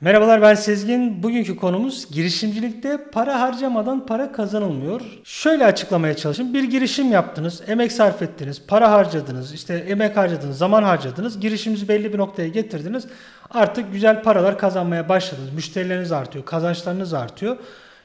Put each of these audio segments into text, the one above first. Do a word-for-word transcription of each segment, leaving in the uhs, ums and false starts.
Merhabalar, ben Sezgin. Bugünkü konumuz girişimcilikte para harcamadan para kazanılmıyor. Şöyle açıklamaya çalışayım. Bir girişim yaptınız, emek sarf ettiniz, para harcadınız, işte emek harcadınız, zaman harcadınız. Girişimimizi belli bir noktaya getirdiniz. Artık güzel paralar kazanmaya başladınız. Müşterileriniz artıyor, kazançlarınız artıyor.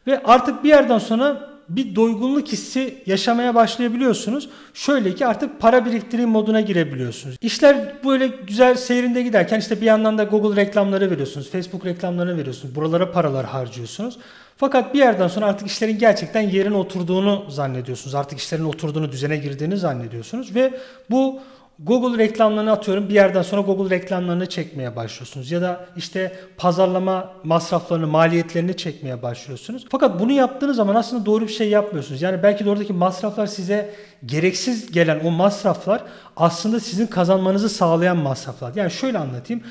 Ve artık bir yerden sonra bir doygunluk hissi yaşamaya başlayabiliyorsunuz. Şöyle ki artık para biriktireyim moduna girebiliyorsunuz. İşler böyle güzel seyrinde giderken işte bir yandan da Google reklamları veriyorsunuz, Facebook reklamlarını veriyorsunuz. Buralara paralar harcıyorsunuz. Fakat bir yerden sonra artık işlerin gerçekten yerine oturduğunu zannediyorsunuz. Artık işlerin oturduğunu, düzene girdiğini zannediyorsunuz ve bu Google reklamlarını atıyorum bir yerden sonra Google reklamlarını çekmeye başlıyorsunuz ya da işte pazarlama masraflarını, maliyetlerini çekmeye başlıyorsunuz. Fakat bunu yaptığınız zaman aslında doğru bir şey yapmıyorsunuz. Yani belki de oradaki masraflar, size gereksiz gelen o masraflar aslında sizin kazanmanızı sağlayan masraflar. Yani şöyle anlatayım.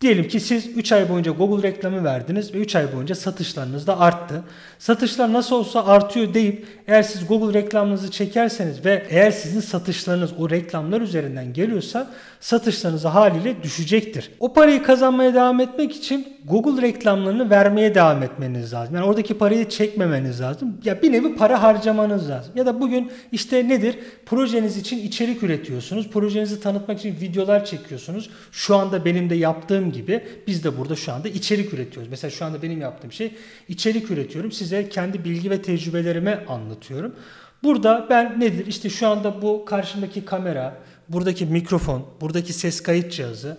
Diyelim ki siz üç ay boyunca Google reklamı verdiniz ve üç ay boyunca satışlarınız da arttı. Satışlar nasıl olsa artıyor deyip eğer siz Google reklamınızı çekerseniz ve eğer sizin satışlarınız o reklamlar üzerinden geliyorsa satışlarınız haliyle düşecektir. O parayı kazanmaya devam etmek için Google reklamlarını vermeye devam etmeniz lazım. Yani oradaki parayı çekmemeniz lazım. Ya bir nevi para harcamanız lazım. Ya da bugün işte nedir? Projeniz için içerik üretiyorsunuz. Projenizi tanıtmak için videolar çekiyorsunuz. Şu anda benim de yaptığım gibi biz de burada şu anda içerik üretiyoruz. Mesela şu anda benim yaptığım şey içerik üretiyorum. Size kendi bilgi ve tecrübelerimi anlatıyorum. Burada ben nedir? İşte şu anda bu karşımdaki kamera, buradaki mikrofon, buradaki ses kayıt cihazı,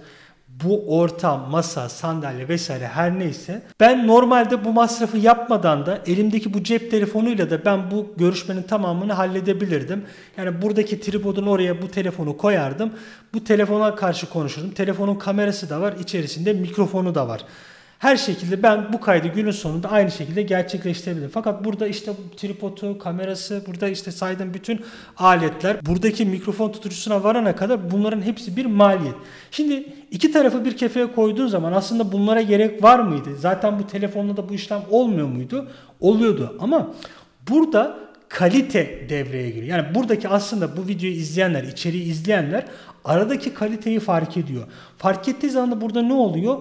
bu ortam, masa, sandalye vesaire her neyse, ben normalde bu masrafı yapmadan da elimdeki bu cep telefonuyla da ben bu görüşmenin tamamını halledebilirdim. Yani buradaki tripodun oraya bu telefonu koyardım. Bu telefona karşı konuşurdum. Telefonun kamerası da var, içerisinde mikrofonu da var. Her şekilde ben bu kaydı günün sonunda aynı şekilde gerçekleştirebilirim. Fakat burada işte tripodu, kamerası, burada işte saydığım bütün aletler, buradaki mikrofon tutucusuna varana kadar bunların hepsi bir maliyet. Şimdi iki tarafı bir kefeye koyduğun zaman aslında bunlara gerek var mıydı? Zaten bu telefonla da bu işlem olmuyor muydu? Oluyordu ama burada kalite devreye giriyor. Yani buradaki aslında bu videoyu izleyenler, içeriği izleyenler aradaki kaliteyi fark ediyor. Fark ettiği zaman da burada ne oluyor?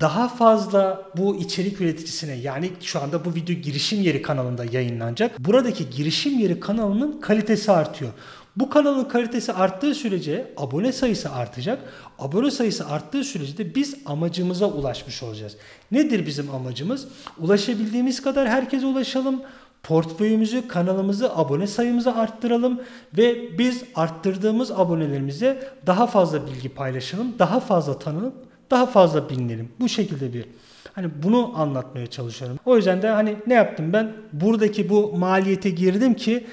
Daha fazla bu içerik üreticisine, yani şu anda bu video Girişim Yeri kanalında yayınlanacak. Buradaki Girişim Yeri kanalının kalitesi artıyor. Bu kanalın kalitesi arttığı sürece abone sayısı artacak. Abone sayısı arttığı sürece de biz amacımıza ulaşmış olacağız. Nedir bizim amacımız? Ulaşabildiğimiz kadar herkese ulaşalım. Portföyümüzü, kanalımızı, abone sayımızı arttıralım ve biz arttırdığımız abonelerimize daha fazla bilgi paylaşalım, daha fazla tanınıp daha fazla bilinelim. Bu şekilde bir hani bunu anlatmaya çalışıyorum. O yüzden de hani ne yaptım ben? Buradaki bu maliyete girdim ki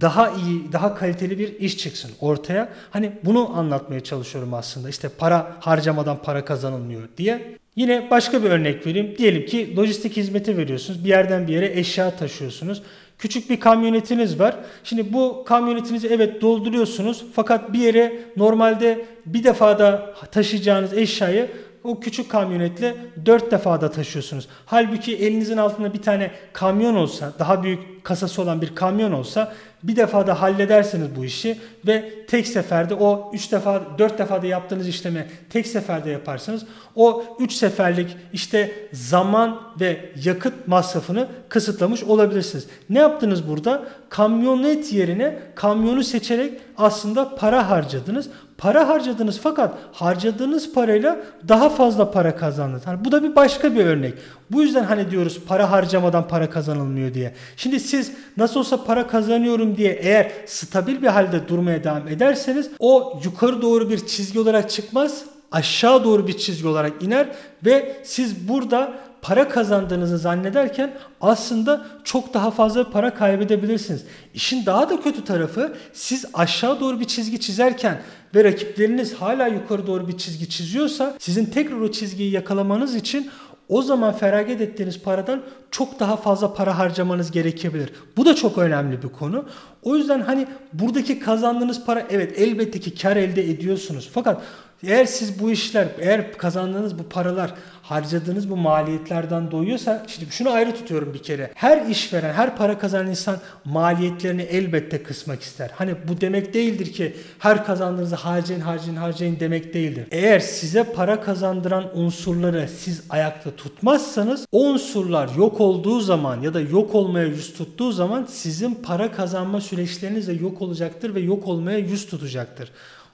daha iyi, daha kaliteli bir iş çıksın ortaya. Hani bunu anlatmaya çalışıyorum aslında. İşte para harcamadan para kazanılmıyor diye. Yine başka bir örnek vereyim. Diyelim ki lojistik hizmeti veriyorsunuz. Bir yerden bir yere eşya taşıyorsunuz. Küçük bir kamyonetiniz var. Şimdi bu kamyonetinizi evet dolduruyorsunuz. Fakat bir yere normalde bir defada taşıyacağınız eşyayı o küçük kamyonetle dört defada taşıyorsunuz. Halbuki elinizin altında bir tane kamyon olsa, daha büyük kasası olan bir kamyon olsa bir defada hallederseniz bu işi ve tek seferde o üç defa, dört defada yaptığınız işlemi tek seferde yaparsanız o üç seferlik işte zaman ve yakıt masrafını kısıtlamış olabilirsiniz. Ne yaptınız burada? Kamyonet yerine kamyonu seçerek aslında para harcadınız. Para harcadınız fakat harcadığınız parayla daha fazla para kazandınız. Yani bu da bir başka bir örnek. Bu yüzden hani diyoruz para harcamadan para kazanılmıyor diye. Şimdi siz nasıl olsa para kazanıyorum diye eğer stabil bir halde durmaya devam ederseniz o yukarı doğru bir çizgi olarak çıkmaz, aşağı doğru bir çizgi olarak iner ve siz burada para kazandığınızı zannederken aslında çok daha fazla para kaybedebilirsiniz. İşin daha da kötü tarafı, siz aşağı doğru bir çizgi çizerken ve rakipleriniz hala yukarı doğru bir çizgi çiziyorsa sizin tekrar o çizgiyi yakalamanız için o zaman feragat ettiğiniz paradan çok daha fazla para harcamanız gerekebilir. Bu da çok önemli bir konu. O yüzden hani buradaki kazandığınız para, evet elbette ki kar elde ediyorsunuz. Fakat Eğer siz bu işler, eğer kazandığınız bu paralar, harcadığınız bu maliyetlerden doyuyorsa, şimdi şunu ayrı tutuyorum bir kere. Her işveren, her para kazanan insan maliyetlerini elbette kısmak ister. Hani bu demek değildir ki her kazandığınızı harcayın, harcayın, harcayın demek değildir. Eğer size para kazandıran unsurları siz ayakta tutmazsanız, o unsurlar yok olduğu zaman ya da yok olmaya yüz tuttuğu zaman sizin para kazanma süreçleriniz de yok olacaktır ve yok olmaya yüz tutacaktır.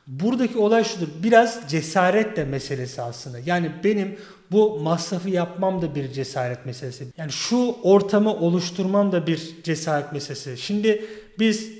Buradaki olay şudur. Biraz cesaret de meselesi aslında. Yani benim bu masrafı yapmam da bir cesaret meselesi. Yani şu ortamı oluşturmam da bir cesaret meselesi. Şimdi biz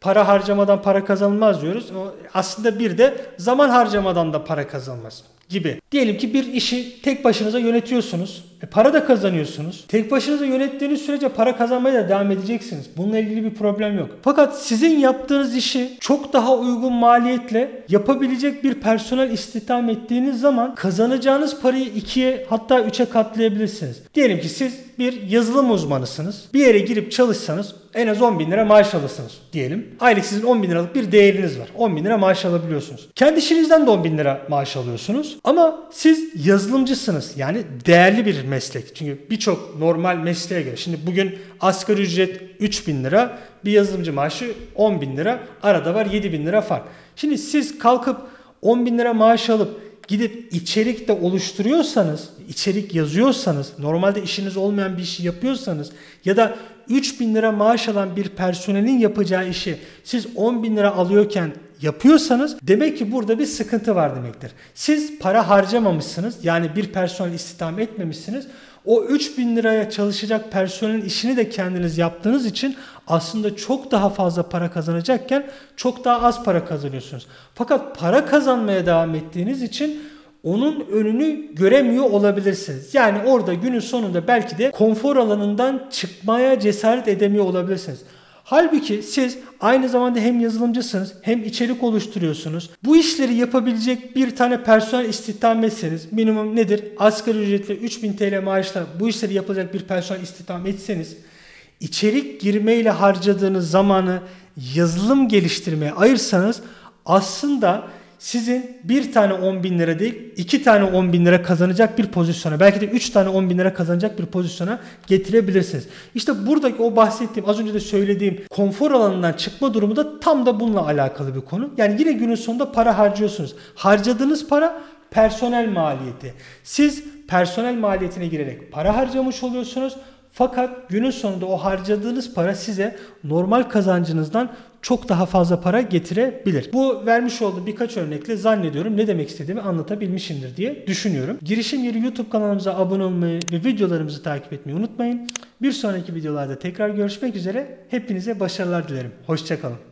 para harcamadan para kazanılmaz diyoruz. Aslında bir de zaman harcamadan da para kazanılmaz gibi. Diyelim ki bir işi tek başınıza yönetiyorsunuz. E para da kazanıyorsunuz. Tek başınıza yönettiğiniz sürece para kazanmaya da devam edeceksiniz. Bununla ilgili bir problem yok. Fakat sizin yaptığınız işi çok daha uygun maliyetle yapabilecek bir personel istihdam ettiğiniz zaman kazanacağınız parayı ikiye hatta üçe katlayabilirsiniz. Diyelim ki siz bir yazılım uzmanısınız. Bir yere girip çalışsanız en az on bin lira maaş alırsınız diyelim. Aylık sizin on bin liralık bir değeriniz var. on bin lira maaş alabiliyorsunuz. Kendi işinizden de on bin lira maaş alıyorsunuz. Ama siz yazılımcısınız. Yani değerli bir meslek. Çünkü birçok normal mesleğe göre. Şimdi bugün asgari ücret üç bin lira. Bir yazılımcı maaşı on bin lira. Arada var yedi bin lira fark. Şimdi siz kalkıp on bin lira maaş alıp gidip içerik de oluşturuyorsanız, içerik yazıyorsanız, normalde işiniz olmayan bir işi yapıyorsanız ya da üç bin lira maaş alan bir personelin yapacağı işi siz on bin lira alıyorken yapıyorsanız demek ki burada bir sıkıntı var demektir. Siz para harcamamışsınız, yani bir personel istihdam etmemişsiniz. O üç bin liraya çalışacak personelin işini de kendiniz yaptığınız için aslında çok daha fazla para kazanacakken çok daha az para kazanıyorsunuz. Fakat para kazanmaya devam ettiğiniz için onun önünü göremiyor olabilirsiniz. Yani orada günün sonunda belki de konfor alanından çıkmaya cesaret edemiyor olabilirsiniz. Halbuki siz aynı zamanda hem yazılımcısınız hem içerik oluşturuyorsunuz. Bu işleri yapabilecek bir tane personel istihdam etseniz, minimum nedir? Asgari ücretle üç bin TL maaşla bu işleri yapılacak bir personel istihdam etseniz, içerik girmeyle harcadığınız zamanı yazılım geliştirmeye ayırsanız aslında sizin bir tane on bin lira değil, iki tane on bin lira kazanacak bir pozisyona, belki de üç tane on bin lira kazanacak bir pozisyona getirebilirsiniz. İşte buradaki o bahsettiğim, az önce de söylediğim konfor alanından çıkma durumu da tam da bununla alakalı bir konu. Yani yine günün sonunda para harcıyorsunuz. Harcadığınız para personel maliyeti. Siz personel maliyetine girerek para harcamış oluyorsunuz. Fakat günün sonunda o harcadığınız para size normal kazancınızdan çok daha fazla para getirebilir. Bu vermiş olduğum birkaç örnekle zannediyorum ne demek istediğimi anlatabilmişimdir diye düşünüyorum. Girişim Yeri YouTube kanalımıza abone olmayı ve videolarımızı takip etmeyi unutmayın. Bir sonraki videolarda tekrar görüşmek üzere. Hepinize başarılar dilerim. Hoşça kalın.